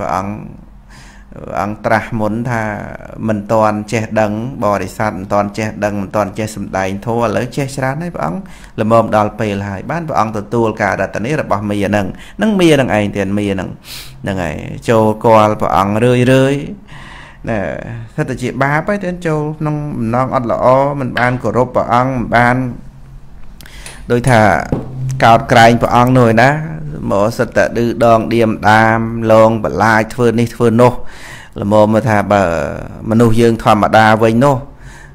Ông trách muốn tha mình toàn che đắng bỏ đi sát mình toàn che đắng mình toàn che sầm đai thua lỡ che sát đấy ông là mồm đòi pì lại bán vợ ông từ tua cả đặt tận ấy là bỏ mì nâng mì nâng ai tiền mì nâng này châu co vợ ông rơi rơi nè thật là chị ba ấy đến châu nông non ăn lọ mình ban của rộp vợ ông ban đôi thà cào cày vợ ông nồi đó mỏ sật đưa đòn điểm đam lon bật lai phơn đi phơn nô là mồm mà thà bờ mà nô dương thầm mà đa với nô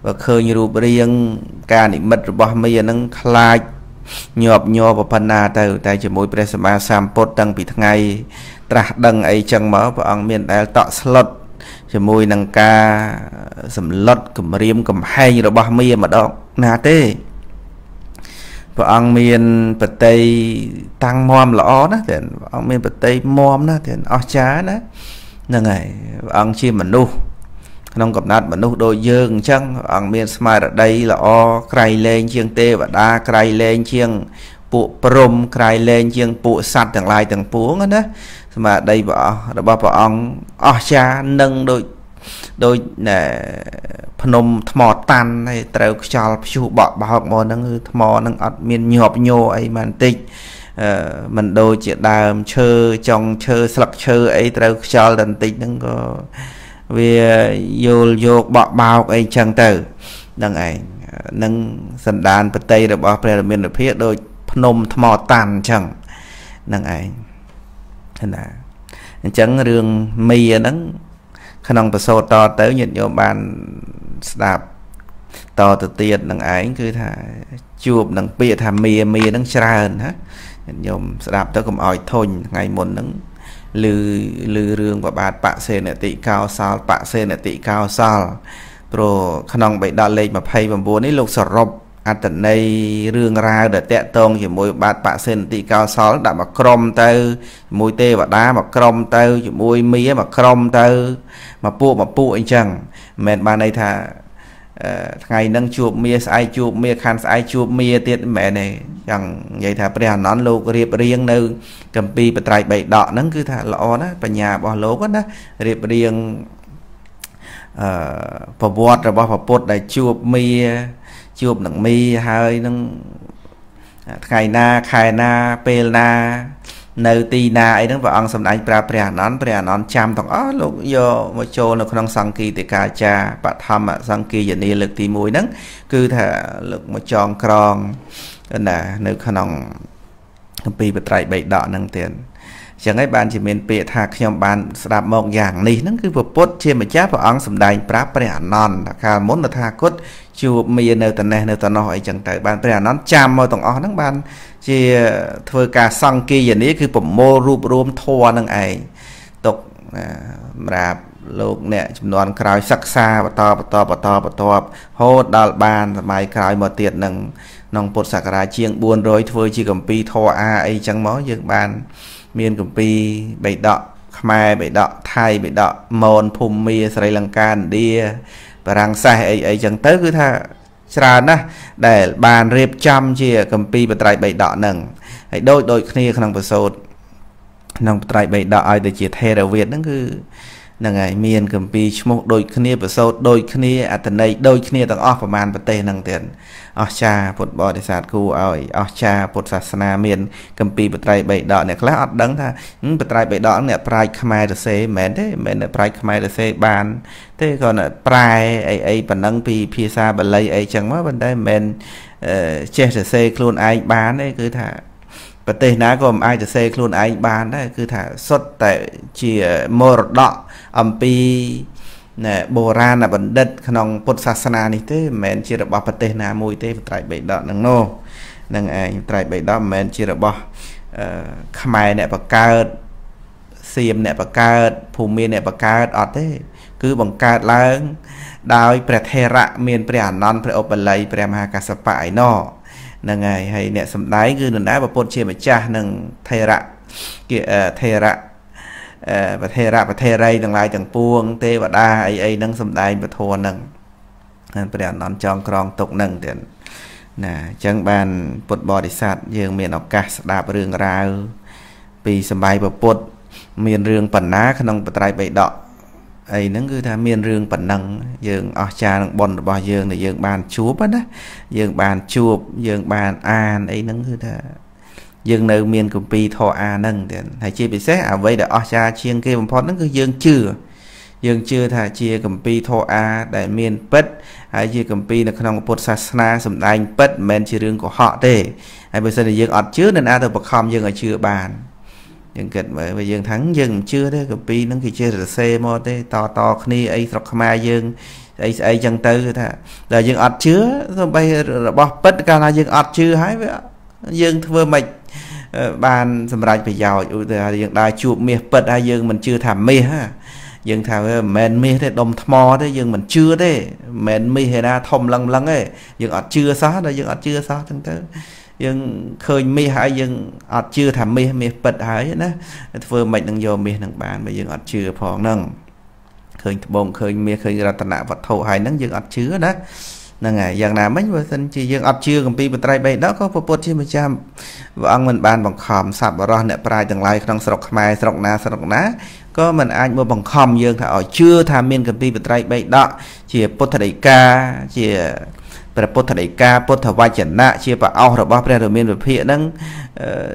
và khơi như rùa riêng ca định mật bỏ mây nâng lai nhọp nhò và phần na từ tại chỉ mỗi presma sam pot đăng bị thằng ngày trà đăng ấy chẳng mở và ăn miền đại tọt slot chỉ mỗi nâng ca sầm lót cầm riêng cầm hay như bỏ mây mà đo na tê và ông miền bờ tây tăng mom lõ đó thì ông miền bờ tây mom đó thì ở chá đó nên này ông chi mình nu không gặp nát mình nu đôi dương chân ông miền smile ở đây là o cày lên chiêng tê và đa cày lên chiêng bộ prom cày lên chiêng bộ sạt từng lai từng puống đó mà đây vợ ông ở chá nâng đôi đôi nè phnom thmọ tan hay trâu chal phu bọ bọ mò nâng thmọ nâng ọt miên nhọp nhô ấy mà tích mình đôi chị đàm chơ trong chơ sặc chơ ấy trâu chal đần tích nâng có về vô vô bọ bao ấy chẳng tử nâng ấy nâng sần đàn bờ tây được bọ pre miên được phía đôi phnom thmọ tan chẳng nâng ấy thế nào chẳng rương mì nâng khả năng bờ sâu to tới nhận vô bàn đạp to từ tiền đằng ấy cứ thả chuột đằng bịa thả mìa mìa đằng tràn hả nhôm đạp tới cũng ỏi thôn ngày muốn đằng lư lư rương và bạt bạ xe này tị cao sao bạ xe này tị cao sao rồi khả năng bị đa lên mà phay và buồn ấy lục sọt rộp à tận đây rương ra để tẹt tông chỉ môi bạt bạ xe này tị cao sao đã mà crom tơ môi tê và đá mà crom tơ chỉ môi mía mà crom tơ mà pua anh chẳng mệt bà này thà ngày nâng chuột mía sai chuột mía khăn sai chuột mía tiết mẹ này chẳng vậy thà bây giờ nón lô riệp riêng nơi cầm pi bật trai bậy đọ nâng cứ thà lọ đó và nhà bỏ lố đó riệp riêng phổ bột rồi bỏ phổ đại chuột nặng mì hơi nâng ngày na khai na pel na nơi tì na ấy đứng vào ăn xong đánh pra nón chăm thằng ó lúc vô mà cho nó không sang kỳ thì cả cha bạn thăm ạ sang kỳ giờ đi lực thì mùi nắng cứ thả lực một tròn con là nếu khả năng bị bật lại bậy đỏ nâng tiền chẳng ấy bạn chỉ mình bị thạc nhầm bạn đạp một dạng này nó cứ vừa post trên mà chát vào ăn xong đánh pra pra non là muốn là thạc cốt chụp mì nơi tận này nơi tận nói chẳng tới bạn pra nón chăm mà thằng ó nắng bạn chỉ thôi cả sang kia giờ này cứ bấm mô rùm rùm thua năng ấy tục rạp lúc nè chúng đoàn cài sắc xa và to hốt đào bàn máy cài một tiệt nâng nông bột sạc ra chiêng buồn rồi thôi chỉ cầm pi thua a ấy chẳng mó dương bàn miền cầm pi bày đọ mai bày đọ thay bày đọ mòn phùm mì Sri Lanka đi và răng sai ấy chẳng tới cứ tha ra nè để bàn riệp chăm chia cầm pi bật lại bày đọ nâng hãy đôi khi khả năng bật sốt nông trai bày đọ ai để chia theo đầu Việt nó cứ nâng ngày miền cầm pi một đôi khi bật sốt đôi khi ở tận đây đôi khi tầng off và màn bật tê nâng tiền ở cha bột bò để sạt khu ở cha bột sạt sana miền cầm pi bật lại bày đọ này khá ắt đắng tha bật lại bày đọ này prai khmer để xe mẹ thế mẹ này prai khmer để xe bàn thế còn là prai ấy bản năng pi pia sa bản lây ấy chẳng quá vấn đề men che để xe luôn ai bán đấy cứ thả và tê ná gồm ai xe luôn anh bán đấy cứ thả xuất tại chỉ mơ đọ âm pi nè bồ ra là vấn đất nông bột sạt sana này thế mẹ chia được bao vật tê ná mùi tê tại bệ đọ nâng nô nâng anh tại bệ đọ mẹ chia được bao khmer nè và cao xiêm nè và cao phù miên nè và cao ở thế cứ bằng cao lớn đói bẹt hè rạ miền bẹt non bẹt ốp lấy bẹt mà cả sập phải nọ nâng ngày hay nè sầm đáy gư nâng đá và bột chê mà cha nâng thê rạ kìa thê rạ và thê rạ và thê rây nâng lại chẳng buông tê và đa ấy nâng sầm đáy và thô nâng bây giờ nón chong krong tục nâng tiền nè chẳng bàn bột bò đi sạt dương miền ọc cát đạp rương rào vì sầm bay và bột miền rương bản ná khả năng bật tay bậy đọ ấy nó cứ tham miền rương bản năng dương ở cha đang bòn bò dương để dương bàn chuột đó dương bàn chuột dương bàn an ấy nó cứ thế dương nơi miền cụm pi thọ an nâng thì thầy chia bị xét à vậy để ở cha chiên kia một phút nó cứ dương chưa thà chia cụm pi thọ a đại miền bất hay chia cụm pi là khả năng bột sa na sầm đanh bất men chia rương của họ thế hay bây giờ là dương ở trước nên a từ bậc không dương ở chưa bàn nhưng kịch mà dương thắng dương chưa thế copy nó khi chơi rc mo thế to to khi ấy sọc khmer dương ấy chân tư thế là dương ọt chứa rồi bây bọc bất cả là dương ọt chưa hái vậy dương vừa mạch bàn sầm rạch phải giàu dương đài chụp mía bật hai dương mình chưa thảm mía ha dương thảo mền mía thế đồng mò thế dương mình chưa thế mền mía hay là thom lăng lăng ấy dương ọt chưa xóa rồi dương ọt chưa xóa chân tư dương khơi mi hại dương ọt chưa thảm mi mi bật hại nữa vừa mệnh đang vô mi đang bàn mà dương ọt chưa phong nâng khơi bông khơi mi khơi ra tận nạ vật thổ hại nâng dương ọt chứa đó là ngày dạng nào mấy vừa sinh chỉ dương ọt chưa cầm pi bật tay bay đó có phốt trên 100 và ông mình bàn bằng khom sạp và ron nè prai từng lai trong sọc mai sọc ná có mình ai mua bằng khom dương thảo chưa tham miên cầm pi bật tay bay đó chỉ phốt thầy ca chỉ bột thạch ca bột thạch vai chẩn nạ chia vào ao rồi bao bè rồi miên rồi phịa nâng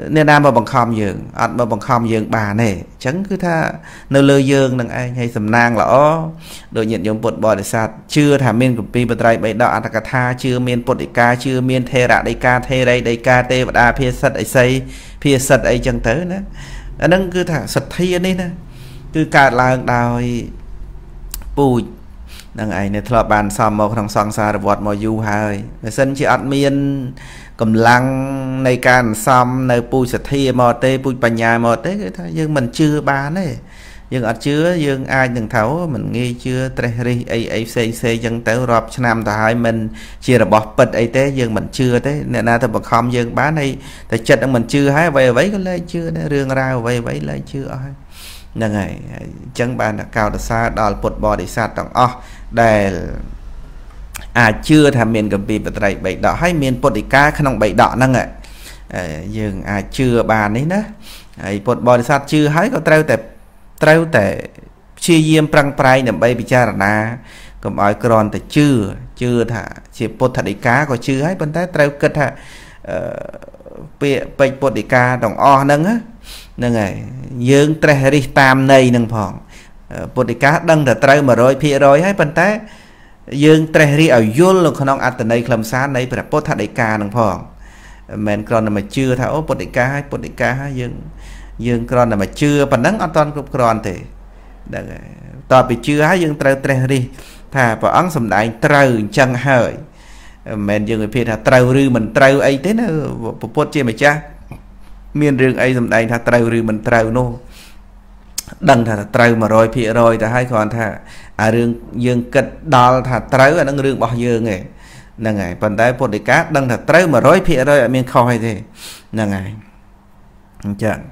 nên nam mà bằng khom giường ăn mà bằng khom giường bà này chẳng cứ tha nơi lơ giường nâng ai hay sầm nang lõ đội nhận dùng bột bò để sạt chưa thả miên của pi bật tay bậy đọ ăn cả tha chưa miên bột đại ca chưa miên thề rạ đại ca thề đây đại ca tê vật a phia sật ấy xây phia sật ấy chẳng tới nữa nâng cứ thả sật thi đấy nè cứ cả là đòi bùi năng ai này thợ bàn xăm màu thằng xoang xa vọt màu du hơi sân chỉ ăn miên cầm lăng này can xăm nơi pui sệt thi mò tê pui bành nhà mò tê nhưng mình chưa bán đấy nhưng ở chứa nhưng ai đừng thấu mình nghi chưa treasury acc dân tới rập nam tại hai mình chia là bọt bật ấy thế nhưng mình chưa thế nên là thợ bậc không nhưng bán này tại chật mình chưa hái về vấy có lên chưa rương rau về vấy lên chưa năng ai chẳng bàn đã cao đã xa đòi bột bò để xa tặng o để chưa tham miền cầm bì bật tay bậy đỏ hay miền bột đi ca khăn ông bậy đỏ năng ạ nhưng chưa bàn đấy nè bột bò để xa chưa hái có treo tệ chia diêm prang prai nằm bay bị cha là cầm ói cron thì chưa thả chỉ bột thật đi cá có chưa hái bên tay treo cất hả bệnh bột đi ca đồng o nâng á nâng này dương tre tam này nâng phòng bột đi cá đăng là treo mà rồi phía rồi hay bên té dương tre ở yul luôn không ăn từ đây làm sáng này phải là bột thạch đại ca nâng phòng men còn mà chưa tháo bột đi cá dương còn là mà chưa phần nắng ăn toàn cục còn thì tao bị chưa hái dương treo tre đi thà vào ăn sầm đại treo chân hơi men dương người phía thà treo rư mình treo ấy thế nó bột chia mà cha miền rừng ấy dùm đây thà trâu rừng mình trâu nô đằng thà trâu mà rồi phía rồi thà hai con thà rừng dương kịch đo thà trâu ở đằng rừng bỏ dương này là ngày phần tay bột để cát đằng thà trâu mà rồi phía rồi ở miền khâu hay thế là ngày chẳng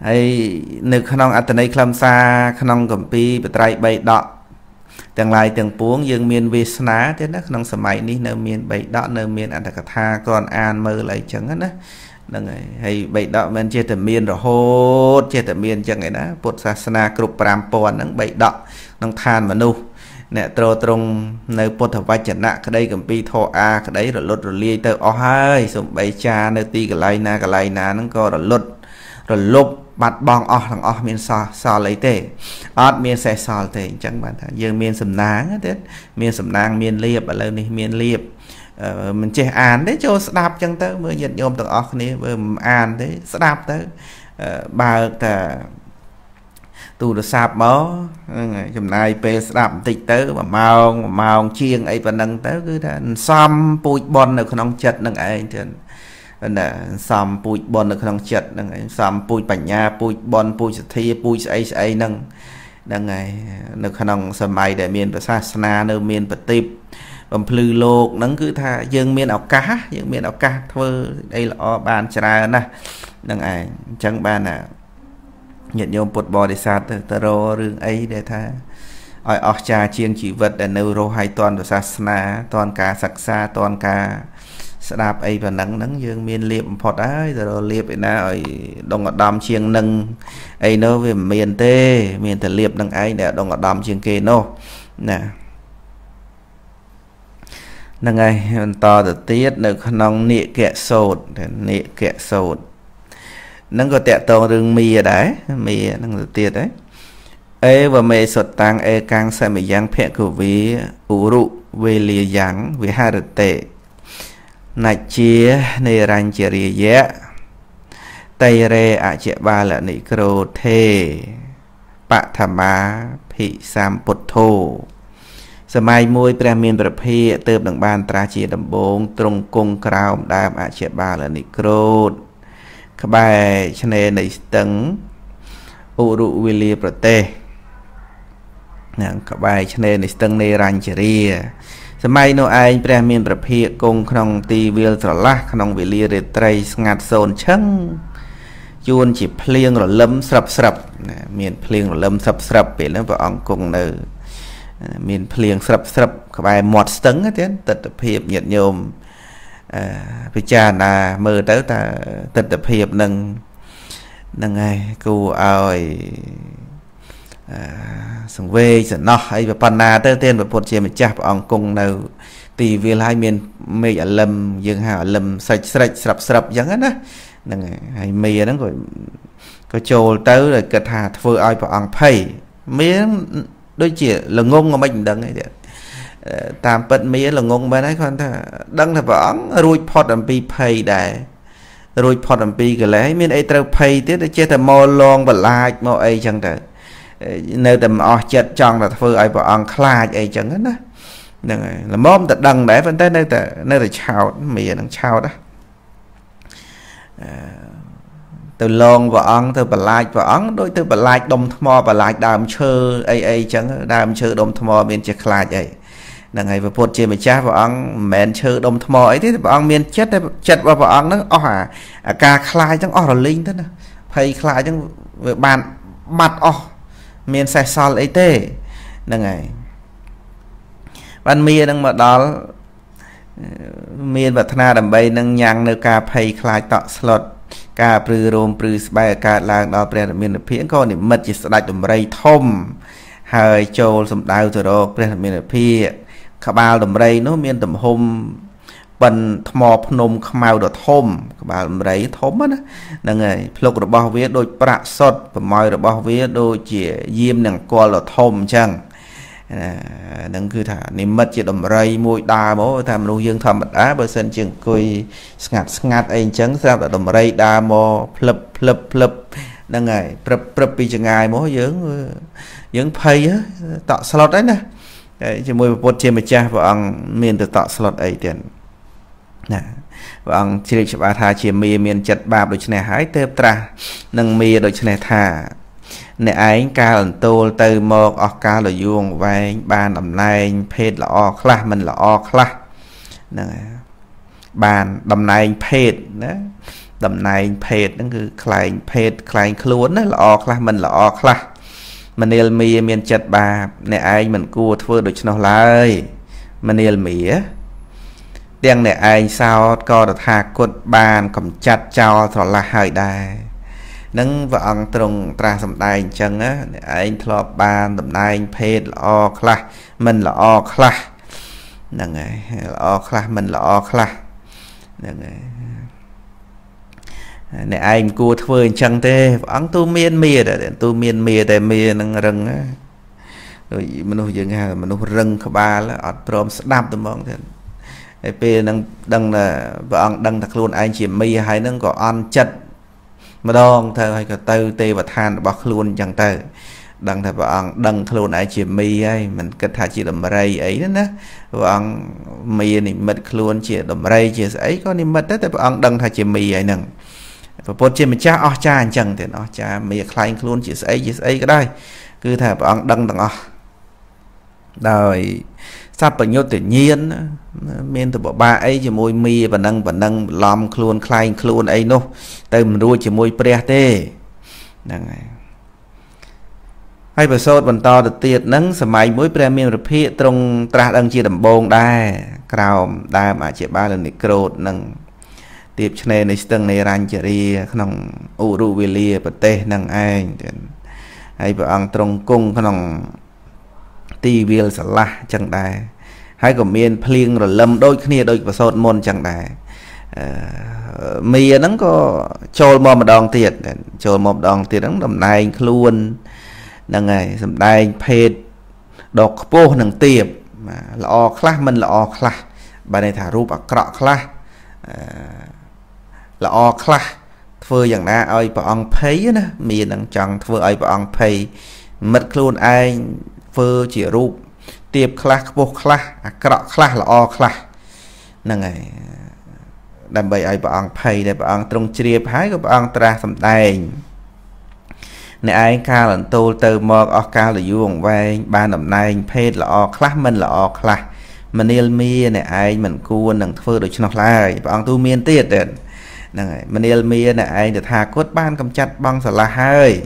ấy nước khăn ông ở tận đây khăm xa khăn ông cầm pi bật tay bay đọ tương lai tương puống dương miền vi ná thế đó khăn sầm mày đi nơi miền bay đọ nơi miền ăn cả tha con an mơ lại chẳng hết đó năng ấy hay bảy đạo men che tẩm miên rồi hốt che tẩm miên chẳng ấy đó bột sa na cột pram pòn năng bảy đạo năng than mà nu nè trâu trong nơi bột thảo vai chẩn nạ cái đây cầm pi thọ a cái đấy rồi lột rồi lia tới ó hai sùng bảy cha nơi ti cái lai na năng co rồi lột mặt bong ó thằng ó miên so lấy tê ó miên xe so tê chẳng bạn dương miên sầm náng tết miên sầm nang miên liệp ở lâu này miên liệp mình chơi án đấy cho đạp chẳng tới mới nhận nhôm tầng ọc này án đấy đạp tới bà ta tù được sạp bó chùm này bê đạp tịch tới mà màu chiêng ấy và nâng tới cứ xăm bụi bọn được không chật nâng ấy xăm bụi bọn được không chật xăm bụi bảnh nha bụi bọn bụi thi bụi ấy nâng nâng ấy được không sầm mày để miền và xa xa nơi miền và tiếp bầm phư lột nắng cứ tha dương miên ảo cá thưa đây là bàn trà nè đằng ai chẳng bàn à nhận nhôm bột bò để sạt taro rừng ấy để tha ỏi ảo trà chiên chỉ vật để nêu rô hai toàn và sasna toàn cá sặc sa toàn cá Sạp ấy và nắng dương miền liệp phọt ấy rồi liệp ấy na ở đồng ngọt đàm chiêng nâng ấy nó về miền tê miền thật liệp nâng ấy để đồng ngọt đàm chiêng kê nó nè nâng ấy to từ tiết được nông nịa kẹ sột nâng có tẹo tàu rừng mì đấy mì nâng từ tiết đấy ấy và mê sột tăng ấy càng sẽ mì giang phẹ của ví ủ rụ về lìa giáng với hai đợt tệ nạch chia nê ranh chia rìa dẹ tây rê ạ chẹ ba là nị cửu thê bạ thả má phị xàm bột thô sơ mai môi bè miên bè phê tơm đằng bàn tra chia đầm bông trung cung krao đàm ạ chẹ ba là nị cửu khá bài chân nê nị tấn ụ rụ vi lìa bờ tê khá bài chân nê nị tấn nê ranh chia rìa Samay no ai bè miên bè phê cung khong ti viêu trở lạc khong vi lìa rê trây ngạt xôn chân Chuôn chỉ phêng rồi lâm sập sập miên phêng rồi lâm sập sập về nó vào ông cung nơ miên phêng sập sập các bạn mọt sấn á tiến tật tập hiệp nhiệt nhôm với cha là mơ tới ta tật tập hiệp nâng nâng ai cô ơi sông về sân nó ấy và panna tới tên và phụt chia mình chạp ông cung nơ tì vì hai miền mê ở lâm dương hào lâm sạch sạch sập sập giống hết á nâng hay mì nó gọi có trồ tới rồi cật hà vừa ai vào ăn phây miếng đôi chỉ là ngôn của mình đằng này tạm bận mía là ngôn bên ấy con ta đăng là võng rồi phọt làm pi phây để rồi phọt làm pi cái lấy miếng ấy trâu phây tiếp để chơi thầm mò lon và lại mò ấy chẳng được nơi tầm ở chết chọn là vừa ai vào ăn khai ấy chẳng hết đó nâng là móm tật đằng để vẫn tới nơi ta chào mía đang chào đó từ lon và ăn từ lại và ăn đối từ lại đồng thọ và lại đàm chơi ai chẳng đàm chơi đồng thọ bên chiếc lại vậy là ngày vừa phốt chia với cha và ăn mền chơi đồng thọ ấy thế và ăn miền chết đấy chết và ăn nó ca khai chẳng ở linh thế nào thầy khai chẳng bàn mặt miền sài sòn ấy thế là ngày ban mía đang mà đó miền vật na đầm bay nâng nhang nơi ca phây khai tọt slot ca prư rôm prư bay ca làng đò pre miền phiến con để mất chỉ đại tụm rây thôm hơi trâu sầm đào từ đó pre miền phiến khả bao tụm rây nó miền tụm hôm bần mò nôm khmau đợt thôm khả bao tụm rây thôm á là người lục đợt bao vía đôi prạ sọt và mồi đợt bao vía đôi chỉ diêm nàng co là thôm chăng nâng cứ thả niệm mất chỉ đầm rây môi đà bố tham lưu dương thầm bật á bơ sân trường cười ngạt anh chấn sao là đầm rây đà mò phập đang ngày phập vì chừng ngày mỗi dưỡng phây á tạo slot đấy nè chỉ môi một chia một cha và ăn miền từ tạo slot ấy tiền nè và ăn chỉ được ba thà chia miền chặt ba đôi chân này hái tê tra nâng miền đôi chân này thà nè anh ca lần tô từ một ở ca là vuông vai ban đầm này phết là o khla mình là o khla nè bàn đầm này phết đó đầm này phết nó cứ khai phết khai luôn đó là o khla mình là o khla mình yêu mì miền chật bà nè anh mình cua thưa được nó lại mình yêu mía tiếng nè anh sao co được hạ cột bàn cầm chặt cho thọ là hơi đài nâng và ăn trồng tra sầm đai chân á anh thọ ban tầm nay phê là khla mình là o khla nâng này o khla mình là o khla nâng này anh cua thưa chân tê ăn tu miên mìa để tu miên mìa để mìa nâng rừng á rồi mình dừng ha mình rừng khá ba là ở prom sẽ đạp tụm mong thế ep nâng đăng là và ăn đăng thật luôn anh chỉ mì hay nâng có ăn chật mà đong thơ hay cả tư tê và than bọc luôn chẳng tờ đăng thầy bọn đăng luôn ai chỉ mi ấy mình kết thả chỉ đầm rây ấy đó nè bọn mi này mất luôn chỉ đầm rây chỉ ấy có niệm mất đấy thầy bọn đăng thả chỉ mi ấy nâng và bột trên mình cha o cha anh chẳng thì nó cha mi khai luôn chỉ ấy cái đây cứ thầy bọn đăng đằng đời sắp bằng nhau tự nhiên miền từ bộ ba ấy chỉ môi mi và nâng làm luôn khai luôn ấy nó từ mình đua chỉ môi pre tê hay bờ sốt bần to được tiệt nắng sầm mày môi pre miền rồi phía trong tra đăng chia đầm bông đai Crown đã mà chế ba lần micro nâng tiếp trên này từng này ran chở đi nông Uruguay bờ tây nâng anh hay vợ ông Trung Cung nông Tiviel sả la chẳng đại hay của miền Pling rồi lâm đôi kia đôi và sốt môn chẳng đại miền nó có trôi mò một đòn tiệt trôi một đòn tiệt nó làm này luôn nâng này làm này phê đọc bô nâng tiệp mà lọ khla mình lọ khla bài này thả rúp ở cọ khla lọ khla thưa rằng na ơi bà ông thấy nữa miền đang chẳng thưa ơi bà ông thấy mất luôn ai phơ chỉ rúp tiệp khla bô khla cọ khla lọ khla nâng này đầm bầy ai bà ông thấy để bà ông trong triệp hái của bà ông tra sầm tay này ai ca lần tôi từ một ở ca là vuông vai ba năm nay phê là class mình là class mình yêu mi này ai mình cuốn đằng phơi được cho nó lại bằng tu miên tiệt đấy này mình yêu mi này ai được thà cốt ban cầm chặt băng sờ là hơi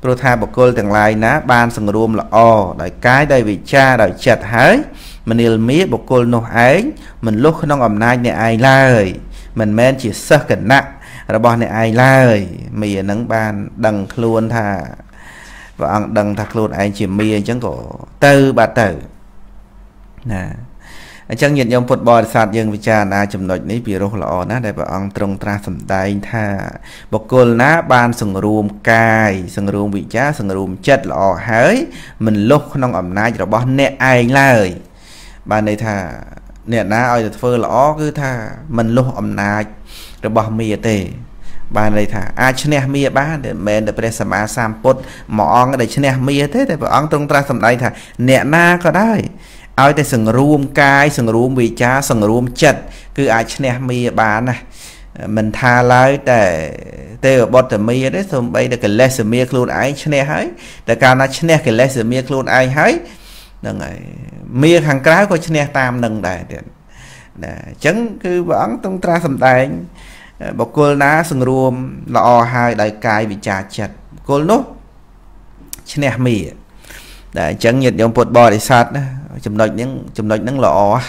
pro thà bọc côi từng lại ná ban sừng rôm là o đại cái đại vị cha đại chặt hái mình yêu mi bọc côi nó ấy mình lúc nó ngầm nay này ai lời mình men chỉ sợ cẩn nặng rồi bọn này ai lai mì nắng ban đằng luôn thà và ăn đằng thật luôn anh chỉ mì chẳng có tư bà tử nè chẳng nhận dòng football sạt dân với cha na chùm nội ní bì rô lọ ná để bà ông trong tra sầm tay thà bọc côn ná ban sừng rùm cài sừng rùm vị chá sừng rùm chất lọ hới mình lúc nông ẩm nai rồi bọn này ai lai bà này thà nè ná ơi là phơ lọ cứ thà mình lúc ẩm nai rồi bỏ mìa tề bà này thả ai chân em mìa ba để mẹ để bè sầm á sam pot mỏ để chân em mìa thế để bọn trong ta sầm đây thả nè na có đấy ai để sừng rùm cai sừng rùm vị cha sừng rùm chật cứ ai chân em mìa ba này mình tha lái để tê bọt để mìa đấy xong bây để cái lê sầm mìa luôn ai chân em hái để cả na chân em cái lê sầm mìa luôn ai hái đừng ấy mìa hàng cái của chân em tam đừng đại điện chấn cứ bọn trong ta sầm đây bọc cô ná sừng rùm lọ hai đại cài bị trà chật cô nốt chứ nè mì để chẳng nhiệt dòng bột bò để sát chùm đọc những lọ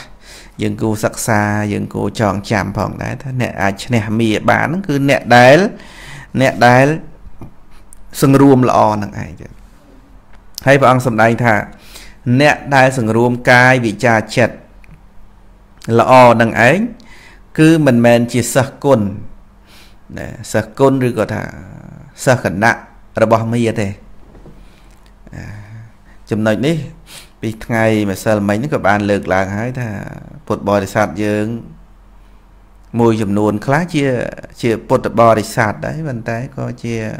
dừng cô sắc xa dừng cô tròn chạm phòng đấy thế nè ai chứ nè mì bán cứ nẹ đáy sừng rùm lọ nặng ai chứ hay bọn xong đây thả nẹ đáy sừng rùm cài bị trà chật lọ nặng ấy cứ mình men chỉ sợ côn rồi có thà sợ khẩn nặng rồi bỏ mì thế chùm nói đi vì ngày mà sợ mấy các bạn lược làng hái thà bột bò để sạt dương mùi chùm nuôn khá chia bột bò để sạt đấy bàn tay có chia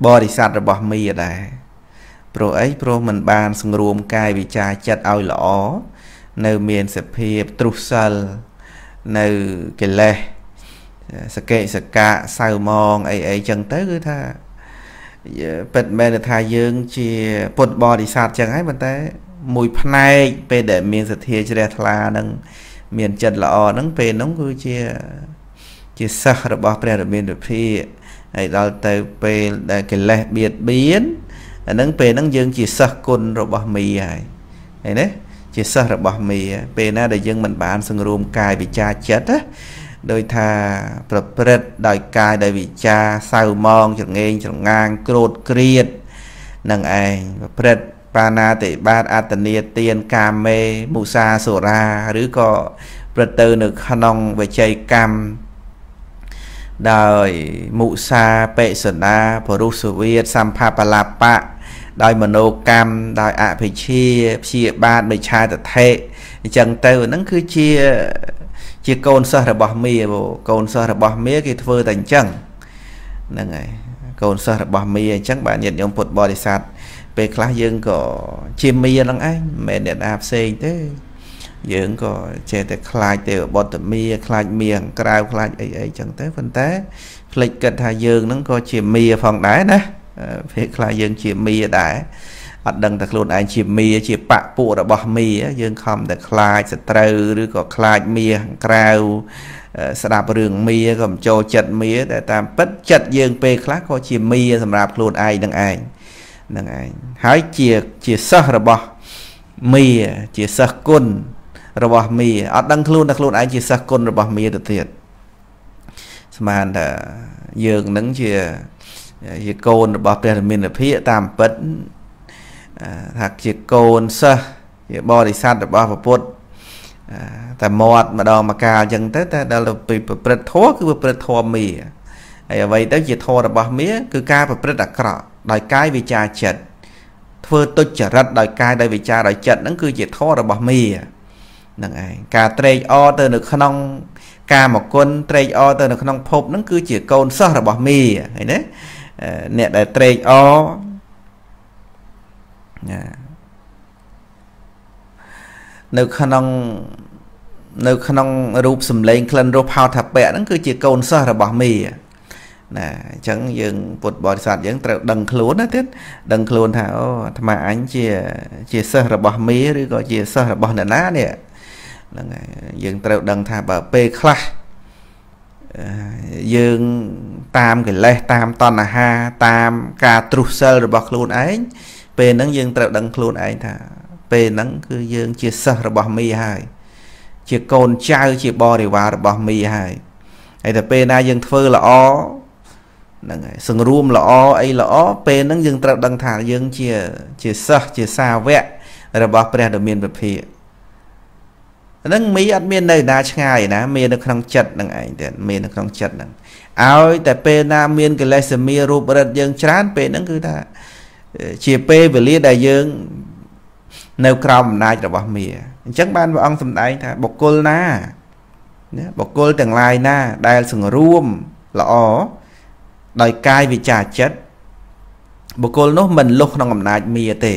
bò để sạt rồi bỏ mì ở đây pro ấy pro mình bàn xong rùm cài vì cha chặt ao lỏ nơi miền sập hiệp trục sờ nơi cái lê sạc cả sao mong ấy chẳng tới cứ tha bật mẹ là thai dương chỉ bột bò đi sạt chẳng ấy mà tới mùi phan này về để miền sạch thiê chơi là nâng miền chân lọ nâng về nóng cứ chia sạc rồi bỏ về được miền được phi ấy đó tới về cái lê biệt biến nâng về nâng dương chỉ sạc côn rồi bỏ mì ấy đấy chỉ sợ là bỏ mì về na để dân mình bán sừng rùm cài bị cha chết á đôi thà prepred đòi cài đòi bị cha sao mong chẳng nghe chẳng ngang cột kriệt nâng anh prepred pana tệ ba atania tiền cam mê musa sora rứ có prepred được khanong về chơi cam đời musa pệ sơn na prusuviet sampapalapa đòi mano cam đòi ạ phải chia ban bị trai thật thệ chẳng từ nó cứ chia côn sơ là bỏ mì bộ côn sơ là bỏ mía cái thơ thành chẳng nâng này côn sơ là bỏ mì chẳng bạn nhận dòng bột bò để sạt về khá dương có chim mì lắm anh mẹ điện áp xe thế dưỡng có trẻ tệ khai tiểu bọt mì khai miệng cao khai ấy chẳng tới phân tế lịch cận thà dương nó có chim mì phòng đáy nè việc là dân chìm mì đã đăng thật luôn anh chìm mì chìm bạc bộ đã bỏ mì dân không được lại sẽ trừ đứa có lại mì cao sẽ đạp rừng mì gồm cho chật mía để tạm bất chật dân bê khác có chìm mì dầm rạp luôn ai đăng ảnh hãy chia sơ rồi bỏ mì chia sơ côn របស់មីអត់ដឹងខ្លួនថាខ្លួនឯងជាសិស្សគុណរបស់មីទៅទៀតស្មានថាយើងនឹងជាកូនរបស់ព្រះរាមានិភិតាមពិតថាជាកូនសិស្សជាបរិស័ទរបស់ព្រះពុទ្ធតែមាត់ម្ដងមកកាលអញ្ចឹងទៅតែដល់ទៅប្រព្រឹត្តធម៌គឺប្រព្រឹត្តធម៌មីហើយអ្វីទៅជាធម៌របស់មីគឺការប្រព្រឹត្តអាក្រក់ដោយកាយវាចាចិត្តធ្វើទុច្ចរិតដោយកាយដោយវាចាដោយចិត្តហ្នឹងគឺជាធម៌របស់មីហ្នឹងឯងការត្រេកអរទៅនៅក្នុងកាមគុណត្រេកអរទៅនៅក្នុងភពហ្នឹងគឺជាកូនសិស្សរបស់មីហើយណាអ្នកដែលត្រេកអរណានៅក្នុងរូបសម្លេងក្លិនរសផោថាពៈហ្នឹងគឺជាកូនសិស្សរបស់មីណាអញ្ចឹងយើងពុទ្ធបរិស័ទយើងត្រូវដឹងខ្លួនណាទៀតដឹងខ្លួនថាអូអាត្មាអញជាសិស្សរបស់មីឬក៏ជាសិស្សរបស់អ្នកណានេះហ្នឹងហើយយើងត្រូវដឹងថាបើពេលខ្លះយើងតាមកិលេសតាមតណ្ហាតាមការទ្រុសសិលរបស់ខ្លួនឯងពេលហ្នឹងយើងត្រូវដឹងខ្លួនឯងថាពេលហ្នឹងគឺយើងជាសិស្សរបស់មីហើយជាកូនចៅជាបរិវាររបស់មីហើយហើយតែពេលណាយើងធ្វើល្អហ្នឹងហើយសង្រួមល្អអីល្អពេលហ្នឹងយើងត្រូវដឹងថាយើងជាសិស្សជាសាវករបស់ព្រះដ៏មានពភៈហ្នឹងមីអត់មាននៅណាឆ្ងាយណាមាននៅក្នុងចិត្តហ្នឹងឯងទៀតមាននៅក្នុងចិត្តហ្នឹងឲ្យតែពេលណាមានកិលេសមីរូបរិទ្ធយើងច្រើនពេលហ្នឹងគឺថាជាពេលវេលាដែលយើងនៅក្រោមអំណាចរបស់មីអញ្ចឹងបានព្រះអង្គសម្ដែងថាបុគ្គលណាបុគ្គលទាំងឡាយណាដែលសង្រួមល្អដោយកាយវាចាចិត្តបុគ្គលនោះមិនលុះក្នុងអំណាចមីទេ